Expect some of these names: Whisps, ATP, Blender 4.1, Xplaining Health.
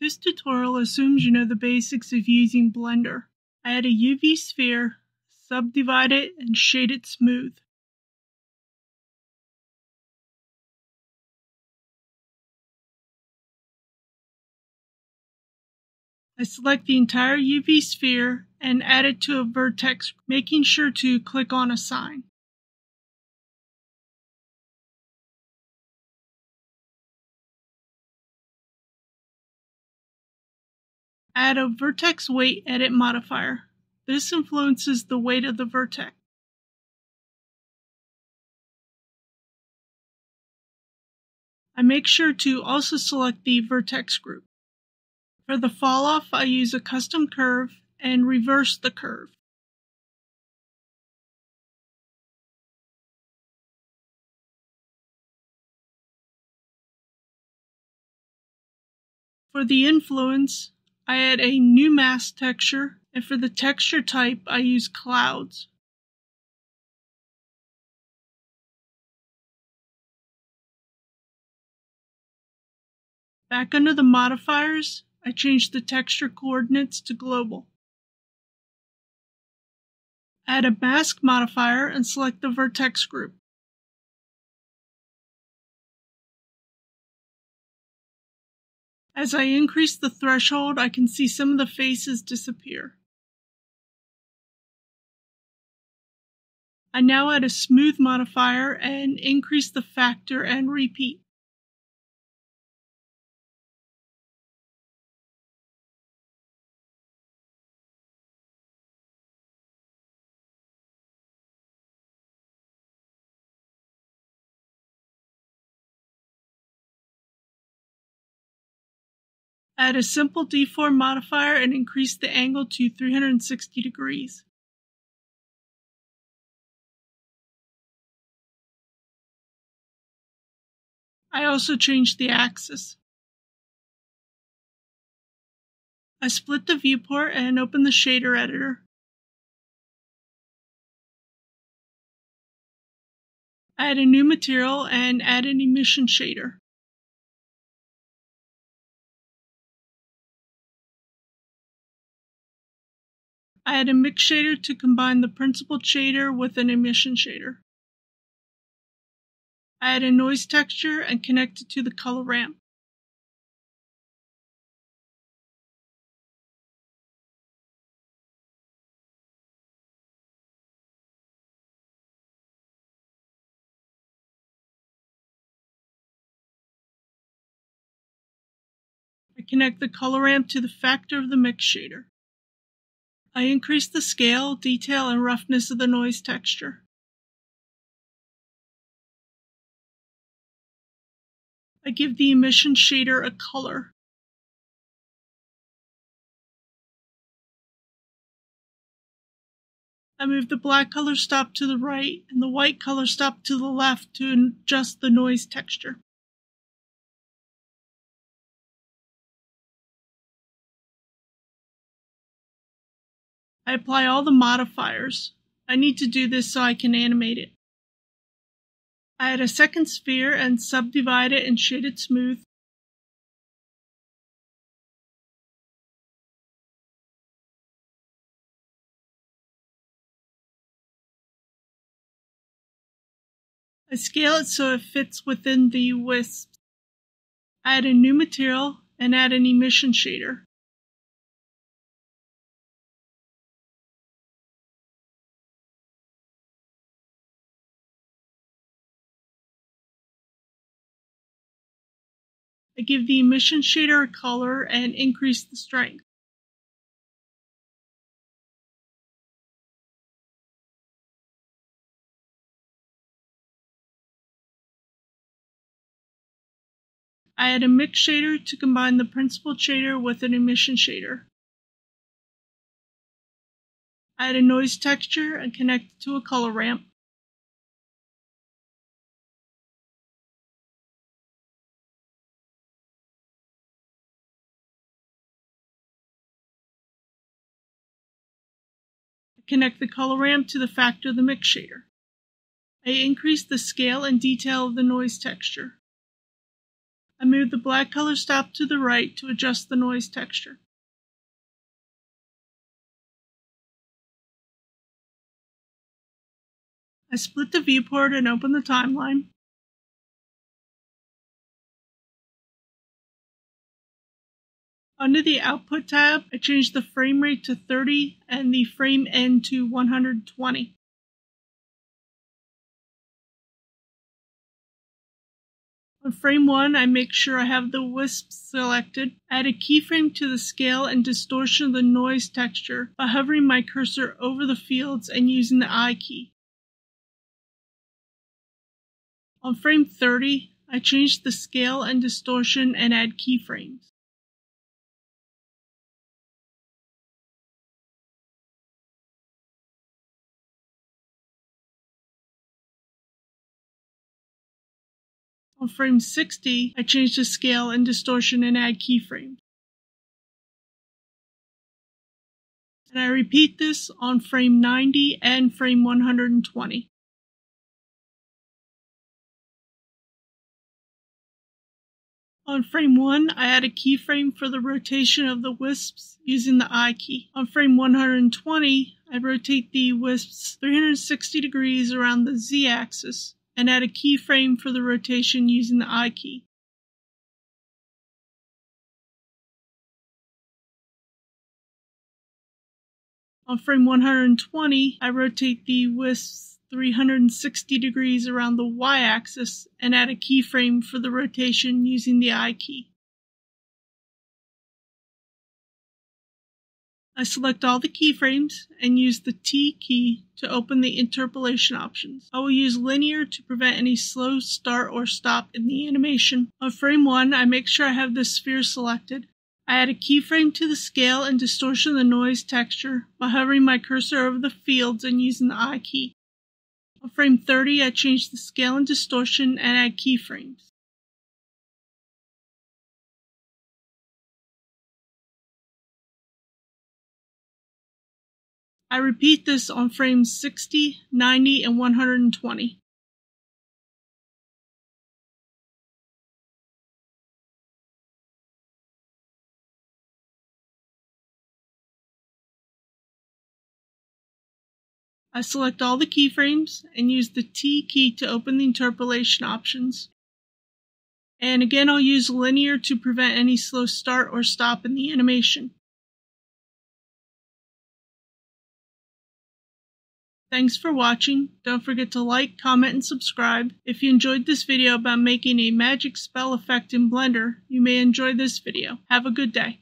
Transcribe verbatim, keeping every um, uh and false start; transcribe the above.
This tutorial assumes you know the basics of using Blender. Add a U V sphere, subdivide it, and shade it smooth. I select the entire U V sphere and add it to a vertex, making sure to click on Assign. Add a vertex weight edit modifier. This influences the weight of the vertex. I make sure to also select the vertex group. For the falloff, I use a custom curve and reverse the curve. For the influence, I add a new mask texture, and for the texture type, I use clouds. Back under the modifiers, I change the texture coordinates to global. Add a mask modifier and select the vertex group. As I increase the threshold, I can see some of the faces disappear. I now add a smooth modifier and increase the factor and repeat. Add a simple deform modifier and increase the angle to three hundred sixty degrees. I also change the axis. I split the viewport and open the shader editor. Add a new material and add an emission shader. I add a mix shader to combine the principal shader with an emission shader. I add a noise texture and connect it to the color ramp. I connect the color ramp to the factor of the mix shader. I increase the scale, detail, and roughness of the noise texture. I give the emission shader a color. I move the black color stop to the right and the white color stop to the left to adjust the noise texture. I apply all the modifiers. I need to do this so I can animate it. I add a second sphere and subdivide it and shade it smooth. I scale it so it fits within the wisps. I add a new material and add an emission shader. I give the emission shader a color and increase the strength. I add a mix shader to combine the principal shader with an emission shader. I add a noise texture and connect it to a color ramp. Connect the color ramp to the factor of the mix shader. I increase the scale and detail of the noise texture. I moved the black color stop to the right to adjust the noise texture. I split the viewport and open the timeline. Under the Output tab, I changed the frame rate to thirty and the frame end to one hundred twenty. On frame one, I make sure I have the wisp selected, add a keyframe to the scale and distortion of the noise texture by hovering my cursor over the fields and using the I key. On frame thirty, I change the scale and distortion and add keyframes. On frame sixty, I change the scale and distortion and add keyframes. And I repeat this on frame ninety and frame one hundred twenty. On frame one, I add a keyframe for the rotation of the wisps using the I key. On frame one hundred twenty, I rotate the wisps three hundred sixty degrees around the Z axis and add a keyframe for the rotation using the I key. On frame one hundred twenty, I rotate the wisps three hundred sixty degrees around the y-axis and add a keyframe for the rotation using the I key. I select all the keyframes and use the T key to open the interpolation options. I will use linear to prevent any slow start or stop in the animation. On frame one, I make sure I have the sphere selected. I add a keyframe to the scale and distortion of the noise texture by hovering my cursor over the fields and using the I key. On frame thirty, I change the scale and distortion and add keyframes. I repeat this on frames sixty, ninety, and one hundred twenty. I select all the keyframes and use the T key to open the interpolation options. And again, I'll use linear to prevent any slow start or stop in the animation. Thanks for watching. Don't forget to like, comment, and subscribe. If you enjoyed this video about making a magic spell effect in Blender, you may enjoy this video. Have a good day.